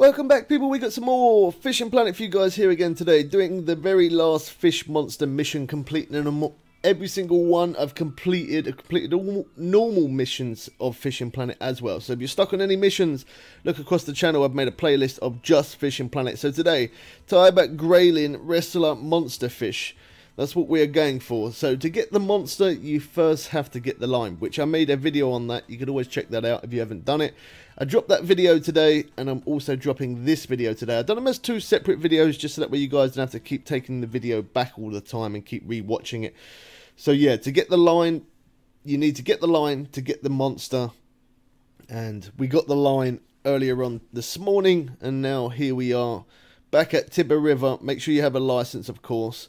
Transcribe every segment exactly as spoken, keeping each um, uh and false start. Welcome back, people. We got some more Fishing Planet for you guys here again today, doing the very last fish monster mission, completing them. Every single one I've completed, completed all normal missions of Fishing Planet as well. So if you're stuck on any missions, look across the channel. I've made a playlist of just Fishing Planet. So today, Tiber Grayling, Wrestler Monster Fish. That's what we are going for. So to get the monster, you first have to get the line, which I made a video on that. You could always check that out if you haven't done it. I dropped that video today, and I'm also dropping this video today. I've done them as two separate videos, just so that way you guys don't have to keep taking the video back all the time and keep re-watching it. So yeah, to get the line, you need to get the line to get the monster. And we got the line earlier on this morning, and now here we are back at Tiber River. Make sure you have a license, of course.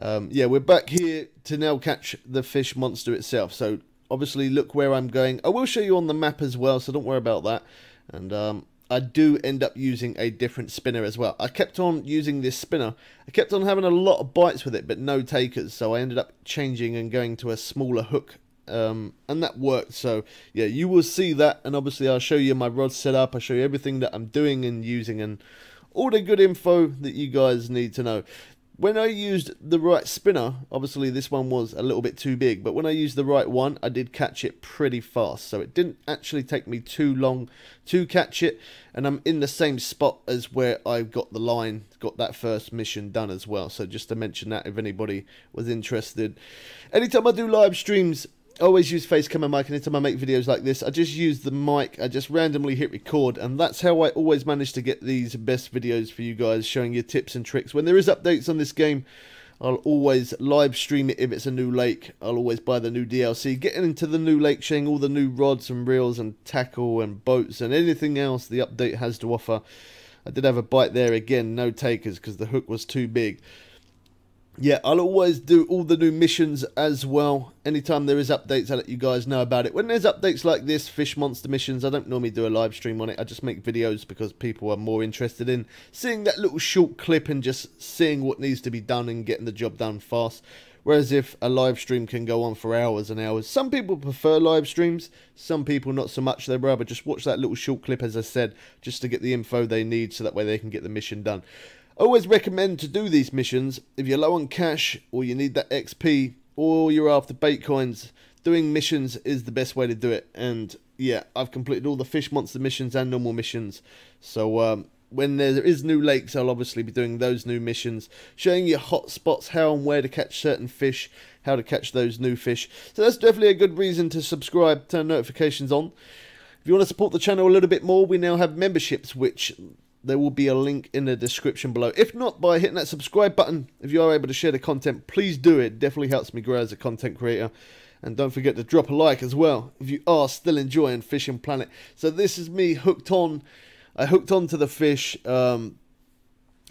Um, yeah, we're back here to now catch the fish monster itself. So obviously look where I'm going. I will show you on the map as well, so don't worry about that. And um, I do end up using a different spinner as well. I kept on using this spinner. I kept on having a lot of bites with it, but no takers. So I ended up changing and going to a smaller hook. Um, and that worked. So yeah, you will see that. And obviously I'll show you my rod setup. I'll show you everything that I'm doing and using and all the good info that you guys need to know. When I used the right spinner, obviously this one was a little bit too big, but when I used the right one, I did catch it pretty fast. So it didn't actually take me too long to catch it, and I'm in the same spot as where I got the line, got that first mission done as well. So just to mention that if anybody was interested. Anytime I do live streams, I always use facecam and mic, and anytime I make videos like this, I just use the mic, I just randomly hit record, and that's how I always manage to get these best videos for you guys, showing you tips and tricks. When there is updates on this game, I'll always live stream it if it's a new lake. I'll always buy the new D L C, getting into the new lake, showing all the new rods and reels and tackle and boats and anything else the update has to offer. I did have a bite there again, no takers because the hook was too big. Yeah, I'll always do all the new missions as well. Anytime there is updates, I'll let you guys know about it. When there's updates like this, Fish Monster missions, I don't normally do a live stream on it. I just make videos because people are more interested in seeing that little short clip and just seeing what needs to be done and getting the job done fast. Whereas if a live stream can go on for hours and hours, some people prefer live streams, some people not so much. They rather just watch that little short clip, as I said, just to get the info they need so that way they can get the mission done. I always recommend to do these missions if you're low on cash or you need that X P or you're after bait coins. Doing missions is the best way to do it. And yeah, I've completed all the fish monster missions and normal missions. So um, when there is new lakes, I'll obviously be doing those new missions, showing you hot spots, how and where to catch certain fish, how to catch those new fish. So that's definitely a good reason to subscribe, turn notifications on. If you want to support the channel a little bit more, we now have memberships, which... there will be a link in the description below. If not, by hitting that subscribe button, if you are able to share the content, please do it. Definitely helps me grow as a content creator. And don't forget to drop a like as well if you are still enjoying Fishing Planet. So this is me hooked on. I hooked on to the fish. Um,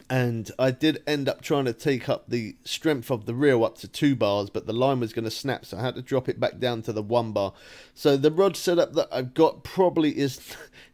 and I did end up trying to take up the strength of the reel up to two bars. But the line was going to snap, so I had to drop it back down to the one bar. So the rod setup that I've got probably is,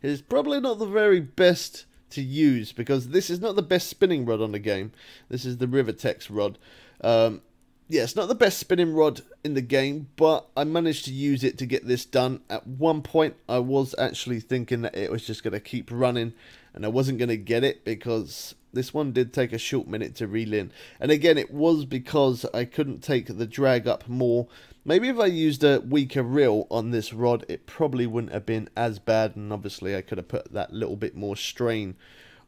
is probably not the very best to use, because this is not the best spinning rod on the game. This is the River Tex rod. Um, yeah, it's not the best spinning rod in the game, but I managed to use it to get this done. At one point, I was actually thinking that it was just going to keep running, and I wasn't going to get it, because this one did take a short minute to reel in. And again, it was because I couldn't take the drag up more. Maybe if I used a weaker reel on this rod, it probably wouldn't have been as bad. And obviously, I could have put that little bit more strain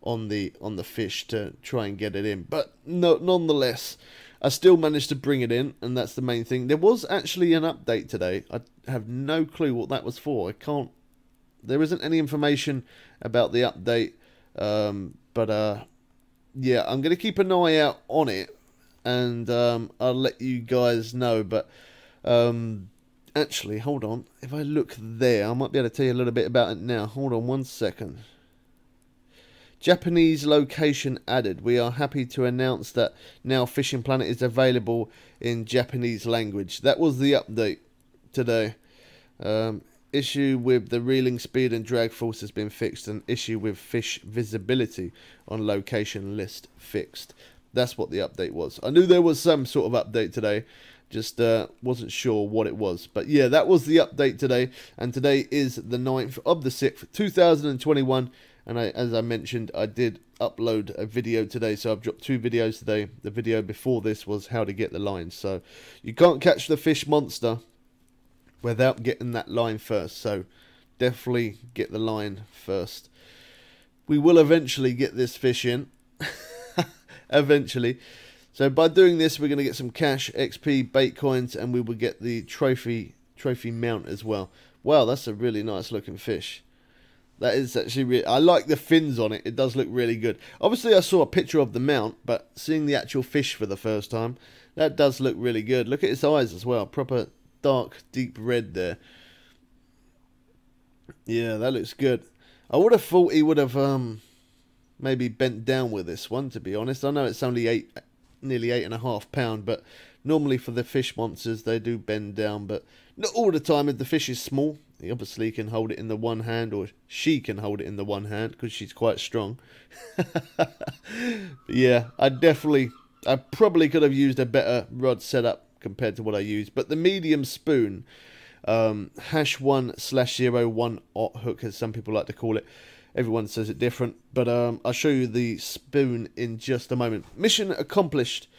on the on the fish to try and get it in. But no, nonetheless, I still managed to bring it in, and that's the main thing. There was actually an update today. I have no clue what that was for. I can't. There isn't any information about the update, um, but. Uh, Yeah, I'm going to keep an eye out on it, and um, I'll let you guys know. But um, actually, hold on. If I look there, I might be able to tell you a little bit about it now. Hold on one second. Japanese location added. We are happy to announce that now Fishing Planet is available in Japanese language. That was the update today. Um, issue with the reeling speed and drag force has been fixed, and issue with fish visibility on location list fixed. That's what the update was. I knew there was some sort of update today, just uh, wasn't sure what it was. But yeah, that was the update today, and today is the ninth of the sixth, two thousand twenty-one, And I, as I mentioned, I did upload a video today, so I've dropped two videos today. The video before this was how to get the line. So you can't catch the fish monster without getting that line first. So definitely get the line first. We will eventually get this fish in. Eventually. So by doing this, we're going to get some cash, X P, bait coins, and we will get the trophy trophy mount as well. Wow, that's a really nice looking fish. That is actually really... I like the fins on it. It does look really good. Obviously, I saw a picture of the mount, but seeing the actual fish for the first time, that does look really good. Look at its eyes as well. Proper dark, deep red there. Yeah, that looks good. I would have thought he would have um, maybe bent down with this one, to be honest. I know it's only eight, nearly eight and a half pound, but normally for the fish monsters, they do bend down, but not all the time. If the fish is small, he obviously can hold it in the one hand, or she can hold it in the one hand, because she's quite strong. Yeah, I definitely, I probably could have used a better rod setup compared to what I used, but the medium spoon... Um, hash one slash zero one ot hook, as some people like to call it. Everyone says it different, but um, I'll show you the spoon in just a moment. Mission accomplished.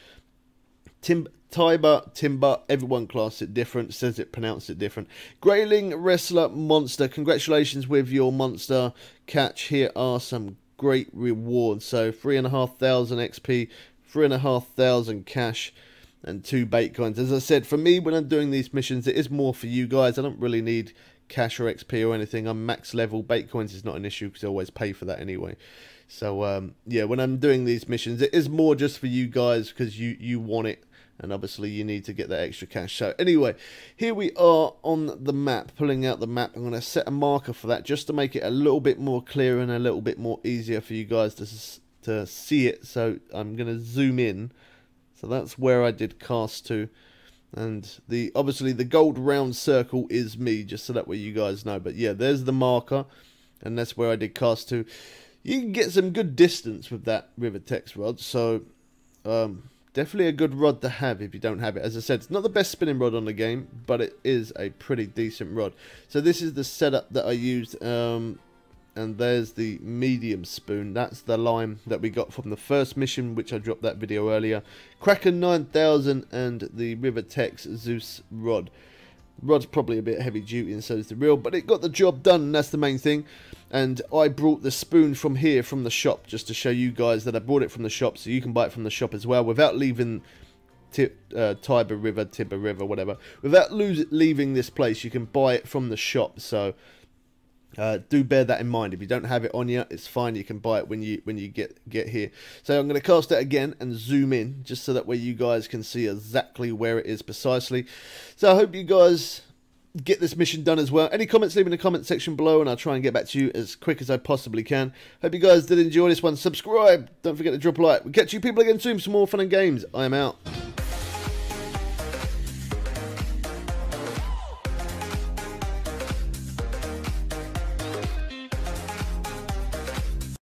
Tim Tiber Timber. Everyone class it different, says it, pronounce it different. Grayling Wrestler Monster. Congratulations with your monster catch. Here are some great rewards. So three and a half thousand X P, three and a half thousand cash, and two bait coins. As I said, for me, when I'm doing these missions, it is more for you guys. I don't really need cash or X P or anything. I'm max level. Bait coins is not an issue because I always pay for that anyway. So um, yeah, when I'm doing these missions, it is more just for you guys, because you, you want it, and obviously you need to get that extra cash. So anyway, here we are on the map, pulling out the map. I'm going to set a marker for that just to make it a little bit more clear and a little bit more easier for you guys to, to see it. So I'm going to zoom in. So that's where I did cast to, and the obviously the gold round circle is me, just so that way you guys know. But yeah, there's the marker, and that's where I did cast to. You can get some good distance with that River Tex rod, so um, definitely a good rod to have if you don't have it. As I said, it's not the best spinning rod on the game, but it is a pretty decent rod. So this is the setup that I used, um, and there's the medium spoon. That's the line that we got from the first mission, which I dropped that video earlier. Kraken nine thousand and the River Tex Zeus rod. Rod's probably a bit heavy duty, and so is the reel, but it got the job done, and that's the main thing. And I brought the spoon from here, from the shop, just to show you guys that I brought it from the shop, so you can buy it from the shop as well, without leaving Tip, uh, Tiber River, Tiber River, whatever. Without lose, leaving this place, you can buy it from the shop, so... Uh, do bear that in mind. If you don't have it on you, it's fine. You can buy it when you when you get get here. So I'm going to cast that again and zoom in, just so that way you guys can see exactly where it is precisely. So I hope you guys get this mission done as well. Any comments, leave in the comment section below, and I'll try and get back to you as quick as I possibly can. Hope you guys did enjoy this one. Subscribe. Don't forget to drop a like. We'll catch you people again soon. Some more fun and games. I'm out.